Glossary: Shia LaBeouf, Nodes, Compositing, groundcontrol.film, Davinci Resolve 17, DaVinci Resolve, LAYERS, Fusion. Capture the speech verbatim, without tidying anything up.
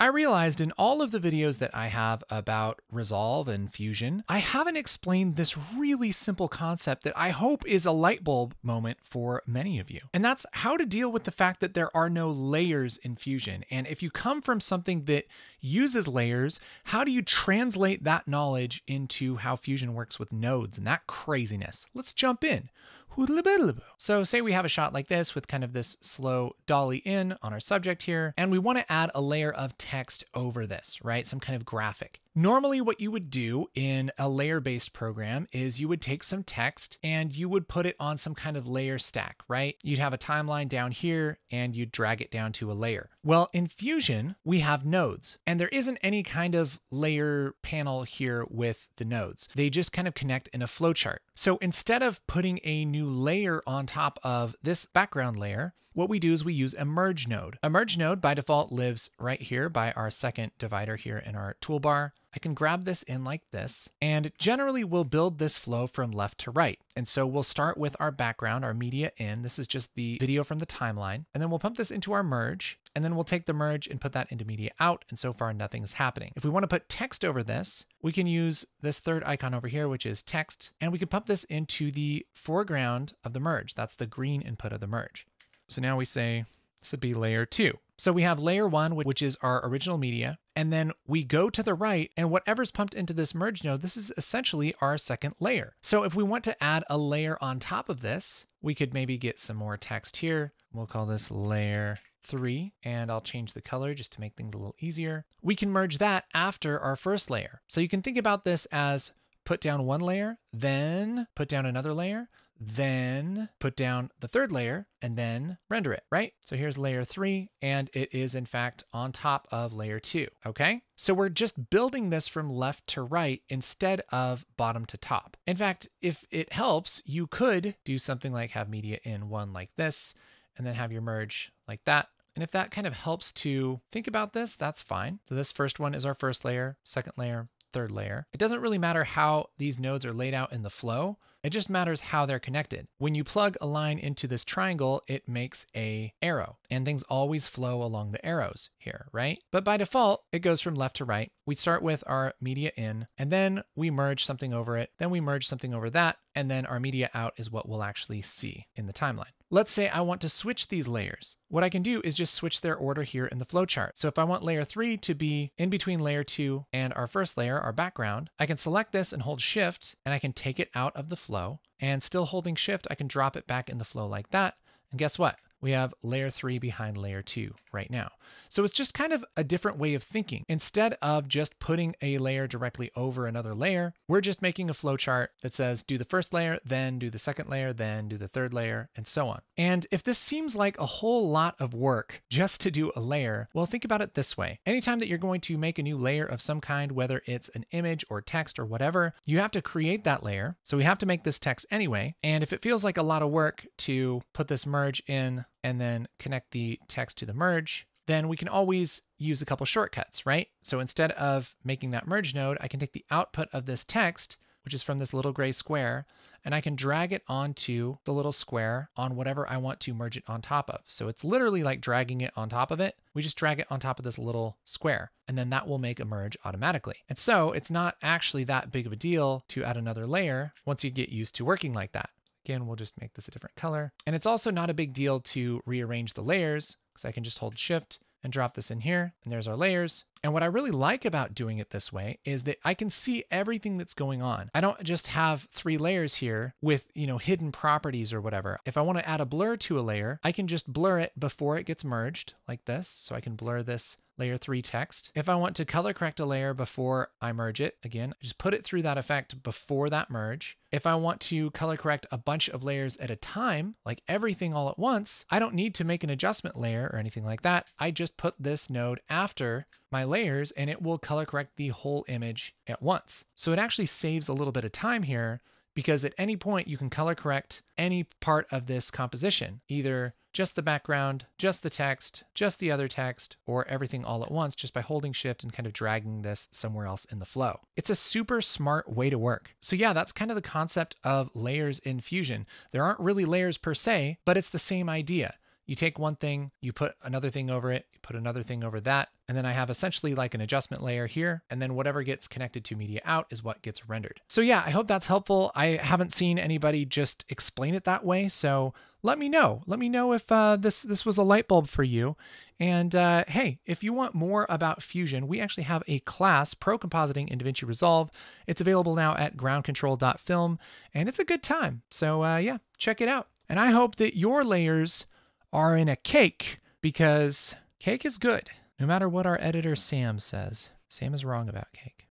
I realized in all of the videos that I have about Resolve and Fusion, I haven't explained this really simple concept that I hope is a light bulb moment for many of you. And that's how to deal with the fact that there are no layers in Fusion. And if you come from something that uses layers, how do you translate that knowledge into how Fusion works with nodes and that craziness? Let's jump in. So say we have a shot like this with kind of this slow dolly in on our subject here, and we want to add a layer of text over this, right? Some kind of graphic. Normally what you would do in a layer-based program is you would take some text and you would put it on some kind of layer stack, right? You'd have a timeline down here and you'd drag it down to a layer. Well, in Fusion, we have nodes, and there isn't any kind of layer panel here with the nodes. They just kind of connect in a flowchart. So instead of putting a new layer on top of this background layer, what we do is we use a merge node. A merge node by default lives right here by our second divider here in our toolbar. I can grab this in like this, and generally we'll build this flow from left to right. And so we'll start with our background, our media in. This is just the video from the timeline. And then we'll pump this into our merge, and then we'll take the merge and put that into media out. And so far, nothing's happening. If we want to put text over this, we can use this third icon over here, which is text, and we can pump this into the foreground of the merge. That's the green input of the merge. So now we say this would be layer two. So we have layer one, which is our original media, and then we go to the right, and whatever's pumped into this merge node, this is essentially our second layer. So if we want to add a layer on top of this, we could maybe get some more text here. We'll call this layer three, and I'll change the color just to make things a little easier. We can merge that after our first layer. So you can think about this as put down one layer, then put down another layer, then put down the third layer and then render it, right? So here's layer three, and it is in fact on top of layer two, okay? So we're just building this from left to right instead of bottom to top. In fact, if it helps, you could do something like have media in one like this, and then have your merge like that. And if that kind of helps to think about this, that's fine. So this first one is our first layer, second layer, third layer. It doesn't really matter how these nodes are laid out in the flow. It just matters how they're connected. When you plug a line into this triangle, it makes an arrow, and things always flow along the arrows here, right? But by default, it goes from left to right. We start with our media in, and then we merge something over it. Then we merge something over that, and then our media out is what we'll actually see in the timeline. Let's say I want to switch these layers. What I can do is just switch their order here in the flowchart. So if I want layer three to be in between layer two and our first layer, our background, I can select this and hold shift, and I can take it out of the flow, and still holding shift, I can drop it back in the flow like that. And guess what? We have layer three behind layer two right now. So it's just kind of a different way of thinking. Instead of just putting a layer directly over another layer, we're just making a flowchart that says do the first layer, then do the second layer, then do the third layer, and so on. And if this seems like a whole lot of work just to do a layer, well, think about it this way. Anytime that you're going to make a new layer of some kind, whether it's an image or text or whatever, you have to create that layer. So we have to make this text anyway. And if it feels like a lot of work to put this merge in, and then connect the text to the merge, then we can always use a couple shortcuts, right? So instead of making that merge node, I can take the output of this text, which is from this little gray square, and I can drag it onto the little square on whatever I want to merge it on top of. So it's literally like dragging it on top of it. We just drag it on top of this little square, and then that will make a merge automatically. And so it's not actually that big of a deal to add another layer once you get used to working like that. Again, we'll just make this a different color. And it's also not a big deal to rearrange the layers, because I can just hold shift and drop this in here, and there's our layers. And what I really like about doing it this way is that I can see everything that's going on. I don't just have three layers here with, you know, hidden properties or whatever. If I want to add a blur to a layer, I can just blur it before it gets merged like this. So I can blur this layer three text. If I want to color correct a layer before I merge it, again, just put it through that effect before that merge. If I want to color correct a bunch of layers at a time, like everything all at once, I don't need to make an adjustment layer or anything like that. I just put this node after my layers and it will color correct the whole image at once. So it actually saves a little bit of time here, because at any point you can color correct any part of this composition, either just the background, just the text, just the other text, or everything all at once just by holding shift and kind of dragging this somewhere else in the flow. It's a super smart way to work. So yeah, that's kind of the concept of layers in Fusion. There aren't really layers per se, but it's the same idea. you take one thing, you put another thing over it, you put another thing over that, and then I have essentially like an adjustment layer here, and then whatever gets connected to media out is what gets rendered. So yeah, I hope that's helpful. I haven't seen anybody just explain it that way, so let me know. Let me know if uh, this, this was a light bulb for you. And uh, hey, if you want more about Fusion, we actually have a class, Pro Compositing in DaVinci Resolve. It's available now at ground control dot film, and it's a good time. So uh, yeah, check it out. And I hope that your layers are in a cake, because cake is good, no matter what our editor Sam says. Sam is wrong about cake.